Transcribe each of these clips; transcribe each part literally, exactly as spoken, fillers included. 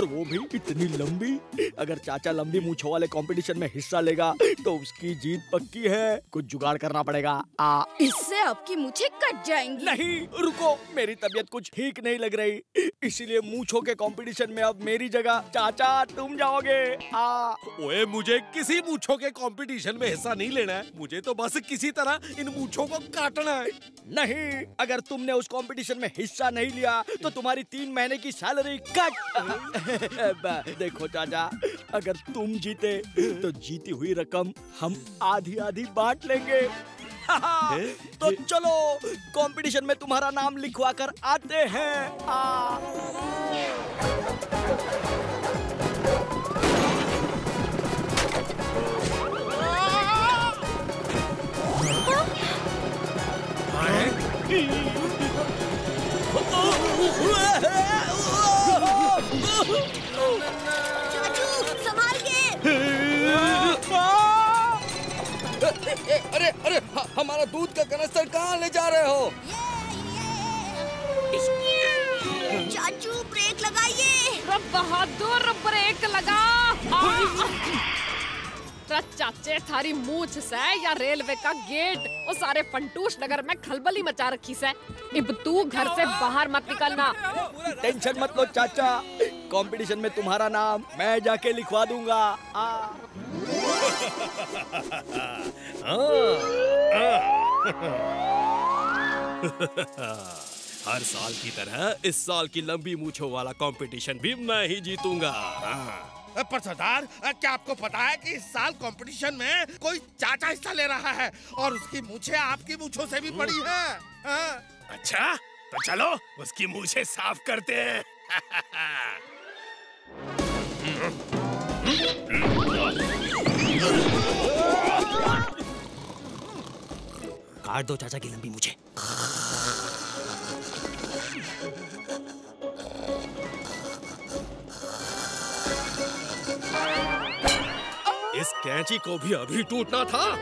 और वो भी इतनी लंबी। अगर चाचा लंबी मूंछों वाले कंपटीशन में हिस्सा लेगा तो उसकी जीत पक्की है। कुछ जुगाड़ करना पड़ेगा। आ इससे आपकी मूंछें कट जाएंगी। नहीं रुको, मेरी तबीयत कुछ ठीक नहीं लग रही, इसीलिए मूंछों के कंपटीशन में अब मेरी जगह चाचा तुम जाओगे। आ ओए, मुझे किसी मूंछों के कंपटीशन में हिस्सा नहीं लेना है, मुझे तो बस किसी तरह इन मूंछों को काटना है। नहीं, अगर तुमने उस कंपटीशन में हिस्सा नहीं लिया तो तुम्हारी तीन महीने की सैलरी कट। देखो चाचा, अगर तुम जीते तो जीती हुई रकम हम आधी आधी बांट लेंगे। तो चलो कंपटीशन में तुम्हारा नाम लिखवा कर आते हैं। आ। संभाल के। अरे अरे, हमारा दूध का कनस्तर कहाँ ले जा रहे हो? चाचू ब्रेक लगाइए। रब बहादुर ब्रेक लगा। चाचे थारी मूछ से या रेलवे का गेट वो सारे फंटूश नगर में खलबली मचा रखी से। अब तू घर से बाहर मत निकलना। टेंशन मत लो चाचा, कंपटीशन में तुम्हारा नाम मैं जाके लिखवा दूंगा। आ। हर साल की तरह इस साल की लंबी मूंछों वाला कंपटीशन भी मैं ही जीतूंगा। पर सरदार, क्या आपको पता है कि इस साल कंपटीशन में कोई चाचा हिस्सा ले रहा है और उसकी मूछें आपकी मूछों से भी बड़ी है। आ? अच्छा, तो चलो उसकी मूछें साफ करते हैं। काट दो चाचा की लंबी मूछें। इस कैंची को भी अभी टूटना था।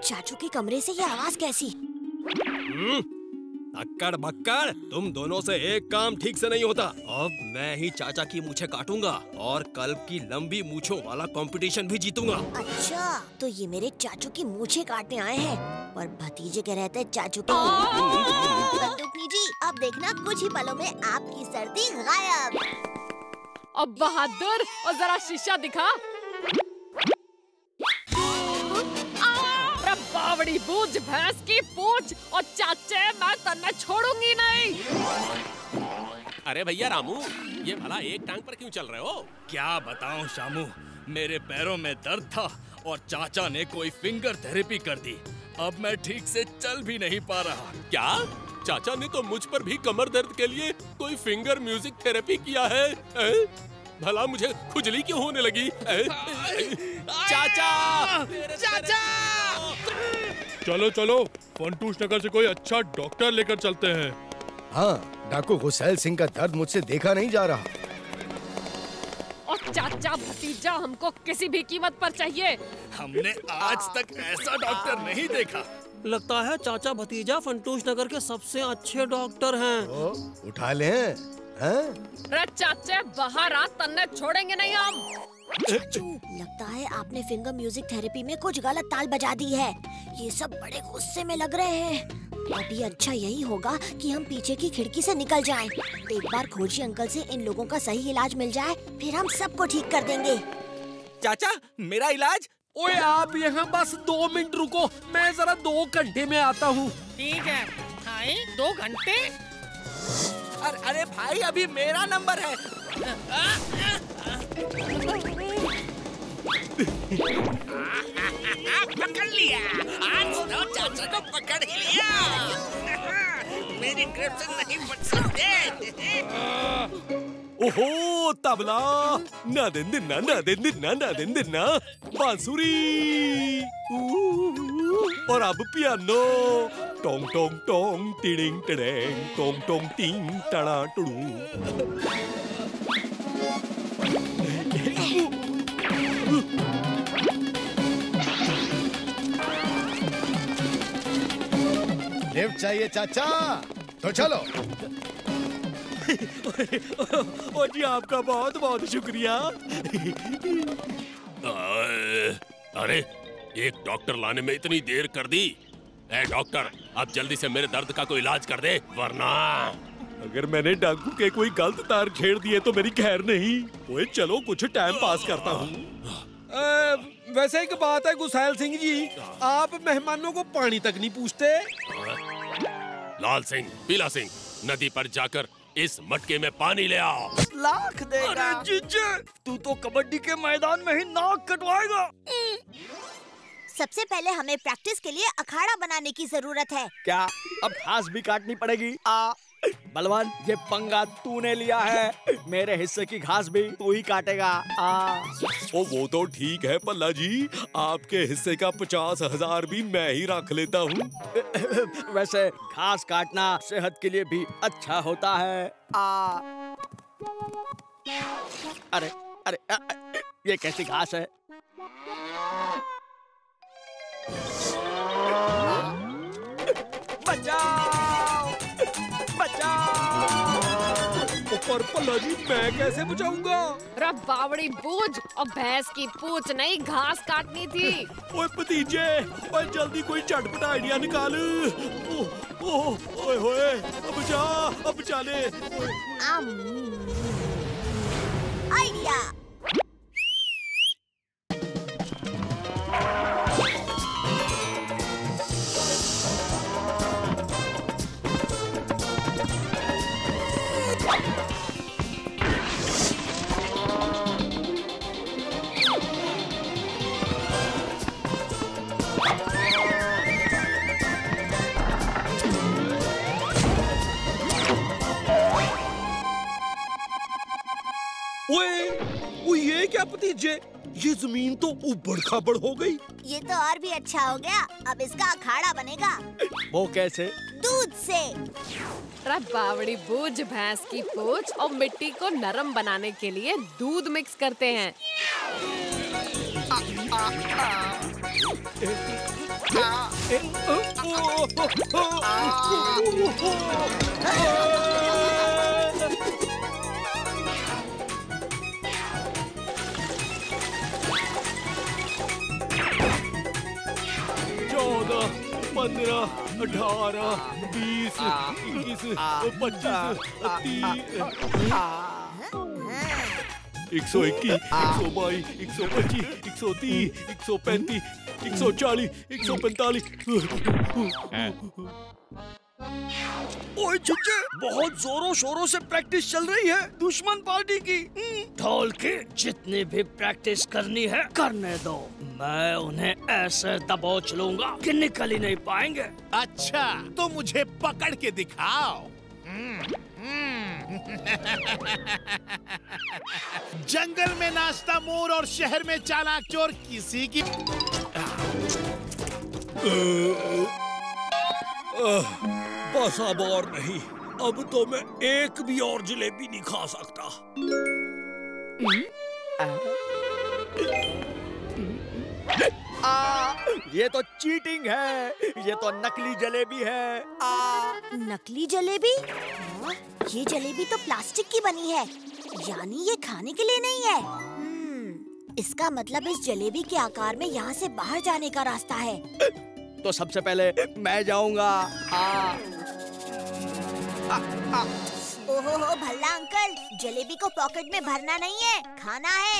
चाचू के कमरे से ये आवाज कैसी? अक्कड़ बक्कड़, तुम दोनों से एक काम ठीक से नहीं होता। अब मैं ही चाचा की मूछें काटूंगा और कल की लंबी मूछों वाला कंपटीशन भी जीतूंगा। अच्छा, तो ये मेरे चाचू की मूछें काटने आए हैं और भतीजे के रहते चाचू के। बंदूकनी जी, अब देखना कुछ ही पलों में आपकी सर्दी गायब। अब बहादुर, और जरा शीशा दिखा। बावड़ी बूझ भैंस की पूछ, और चाचे मैं तन्ने छोड़ूंगी नहीं। अरे भैया रामू, ये भला एक टांग पर क्यों चल रहे हो? क्या बताऊं शामू, मेरे पैरों में दर्द था और चाचा ने कोई फिंगर थेरेपी कर दी। अब मैं ठीक से चल भी नहीं पा रहा। क्या? चाचा ने तो मुझ पर भी कमर दर्द के लिए कोई फिंगर म्यूजिक थेरेपी किया है। ए? भला मुझे खुजली क्यों होने लगी? ए? चाचा! चाचा! चलो चलो, फंटूश नगर से कोई अच्छा डॉक्टर लेकर चलते हैं। हाँ, डाकू गुसैल सिंह का दर्द मुझसे देखा नहीं जा रहा। और चाचा भतीजा हमको किसी भी कीमत पर चाहिए। हमने आज तक ऐसा डॉक्टर नहीं देखा। लगता है चाचा भतीजा फंटूश नगर के सबसे अच्छे डॉक्टर हैं। ओ, उठा लें। अरे चाचे बाहर आ, तन्ने छोड़ेंगे नहीं हम। चाचू, लगता है आपने फिंगर म्यूजिक थेरेपी में कुछ गलत ताल बजा दी है। ये सब बड़े गुस्से में लग रहे हैं। अभी अच्छा यही होगा कि हम पीछे की खिड़की से निकल जाएं। एक बार खोजी अंकल से इन लोगों का सही इलाज मिल जाए, फिर हम सबको ठीक कर देंगे। चाचा, मेरा इलाज? ओए आप यहाँ बस दो मिनट रुको, मैं जरा दो घंटे में आता हूँ। ठीक है, हाय दो घंटे? अरे अरे भाई, अभी मेरा नंबर है। आ, आ, आ, पकड़ लिया। आज तो चाचा को पकड़ ही लिया। मेरी ग्रिप से नहीं बच सकते। ओहो तबला, ना दिन दिन ना ना दिन दिन ना ना दिन दिन ना, बांसुरी और अब पियानो। टोंग टोंग टोंग टिडिंग टिडेंग टोंग टोंग टिंग टड़ा टड़ू। गिफ्ट चाहिए चाचा तो चलो। ओ जी आपका बहुत बहुत शुक्रिया। अरे एक डॉक्टर लाने में इतनी देर कर दी। ए डॉक्टर आप जल्दी से मेरे दर्द का कोई इलाज कर दे वरना। अगर मैंने डाकू के कोई गलत तार छेड़ दिए तो मेरी खैर नहीं। ओए चलो कुछ टाइम पास करता हूँ। वैसे एक बात है गुसाइल सिंह जी, आप मेहमानों को पानी तक नहीं पूछते। लाल सिंह पीला सिंह नदी पर जाकर इस मटके में पानी ले आओ। लाख देगा। अरे जीजे तू तो कबड्डी के मैदान में ही नाक कटवाएगा। सबसे पहले हमें प्रैक्टिस के लिए अखाड़ा बनाने की जरूरत है। क्या अब घास भी काटनी पड़ेगी? आ बलवान ये पंगा तूने लिया है, मेरे हिस्से की घास भी तू ही काटेगा। आ ओ वो तो ठीक है पल्ला जी, आपके हिस्से का पचास हजार भी मैं ही रख लेता हूँ। वैसे घास काटना सेहत के लिए भी अच्छा होता है। आ अरे अरे आ, ये कैसी घास है? पर पल्ला जी मैं कैसे बचाऊंगा? रबावड़ी बूझ और भैंस की पूछ नहीं घास काटनी थी। ओए भतीजे ओए जल्दी कोई चटपटा आइडिया निकाल। ओ, ओ, ओए ओए अब जा अब चले। आइडिया क्या भतीजे ये जमीन तो उबड़ खाबड़ हो गई। ये तो और भी अच्छा हो गया, अब इसका अखाड़ा बनेगा। वो कैसे? दूध से। रबावड़ी बूझ भैंस की पूंछ और मिट्टी को नरम बनाने के लिए दूध मिक्स करते हैं। आ, आ, आ, आ, पंद्रह, अठारह, बीस, इक्कीस, पच्चीस, तीस, एक सौ इक्कीस, एक सौ बाईस, एक सौ पच्चीस, एक सौ तीस, एक सौ पैंतीस, एक सौ चालीस, एक सौ पैंतालीस। ओए चुच्चे बहुत जोरों शोरों से प्रैक्टिस चल रही है दुश्मन पार्टी की। धौल के जितनी भी प्रैक्टिस करनी है करने दो, मैं उन्हें ऐसे दबोच लूंगा कि निकल ही नहीं पाएंगे। अच्छा तो मुझे पकड़ के दिखाओ। जंगल में नाश्ता मोर और शहर में चालाक चोर, किसी की बस अब और नहीं, अब तो मैं एक भी और जलेबी नहीं खा सकता। आ, ये तो चीटिंग है, ये तो नकली जलेबी है। आ, नकली जलेबी? आ, ये जलेबी तो प्लास्टिक की बनी है, यानी ये खाने के लिए नहीं है। इसका मतलब इस जलेबी के आकार में यहाँ से बाहर जाने का रास्ता है। तो सबसे पहले मैं जाऊँगा। ओहो भल्ला अंकल, जलेबी को पॉकेट में भरना नहीं है, खाना है।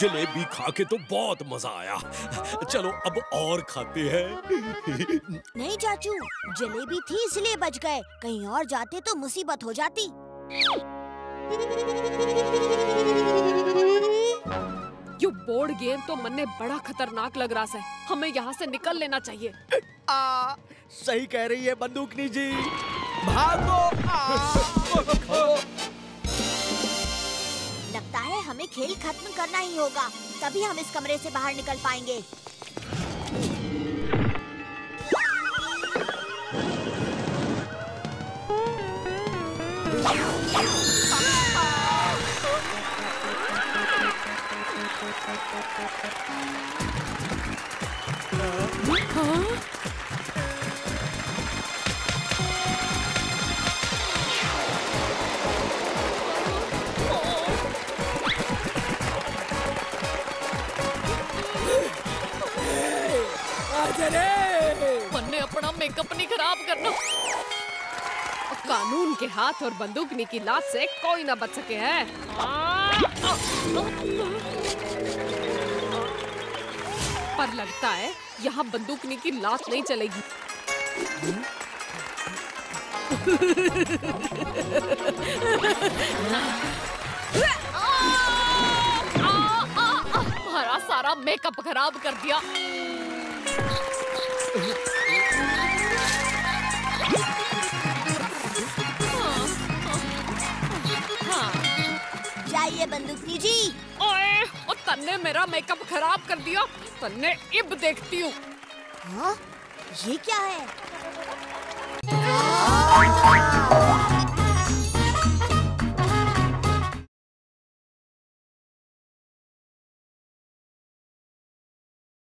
जलेबी खा के तो बहुत मजा आया, चलो अब और खाते हैं। नहीं चाचू, जलेबी थी इसलिए बच गए, कहीं और जाते तो मुसीबत हो जाती। ये बोर्ड गेम तो मन में बड़ा खतरनाक लग रहा है, हमें यहाँ से निकल लेना चाहिए। आ, सही कह रही है बंदूकनी जी, भागो। लगता है हमें खेल खत्म करना ही होगा, तभी हम इस कमरे से बाहर निकल पाएंगे। अपना मेकअप नहीं खराब करना। कानून के हाथ और बंदूकनी की लात से कोई ना बच सके है। पर लगता है यहाँ बंदूकनी की लात नहीं चलेगी। हमारा सारा मेकअप खराब कर दिया। जाइए बंदूकनी जी। ओए, और तन्ने मेरा मेकअप खराब कर दिया। तन्ने इब देखती हूँ। हाँ, ये क्या है?